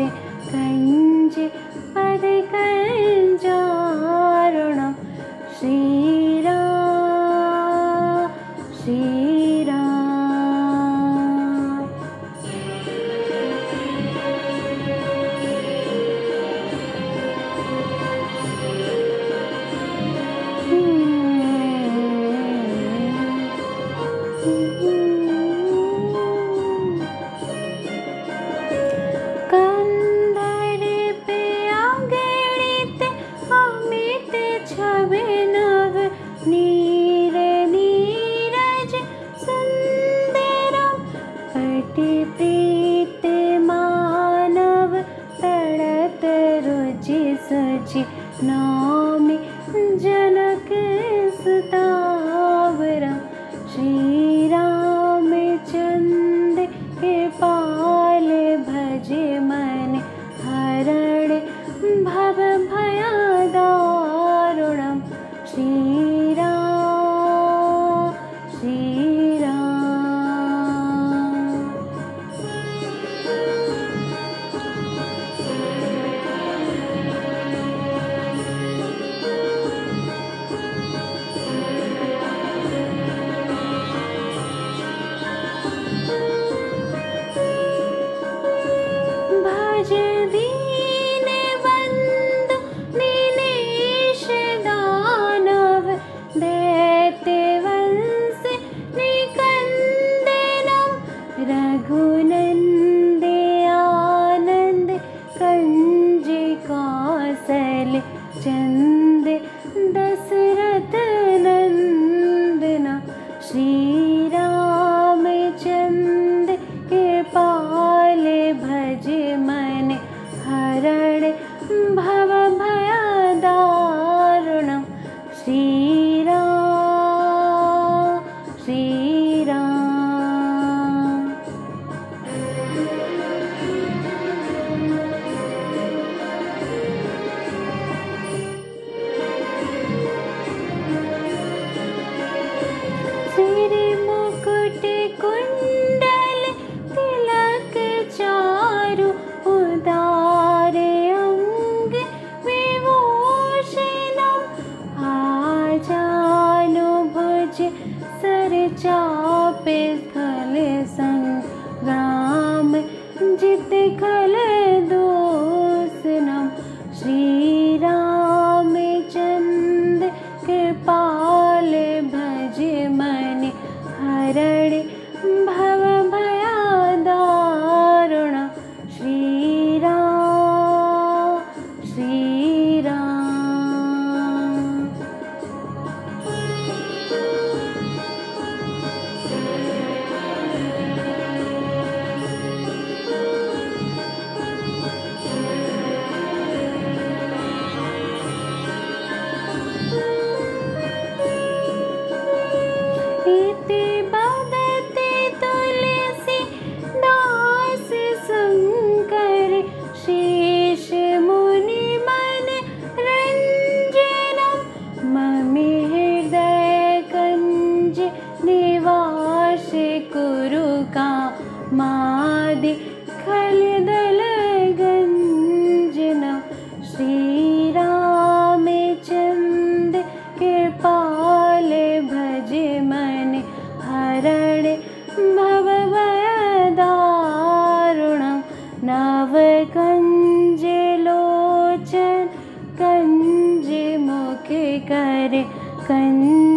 कर कंज पद कंजारुणम श्री राम प्रीत मानव तड़त रुचि सचि नाम जनक सुतावरा श्री रामचंद्र कृपाल भज मन हरण भव भय दारुणम चंद दशरथ नंदना श्री रामचंद्र कृपाल भज मन हरण भव भय दारुणम चापे खल संग राम जित खल दोषनम श्री रामचंद्र कृपाल भज मन हरण भव भय दारुणम श्री राम मादि खल दल गंजना श्री रामचंद्र कृपाल भज मन हरण भव भय दारुणम नव कंज लोचन कंज मुख कर कंज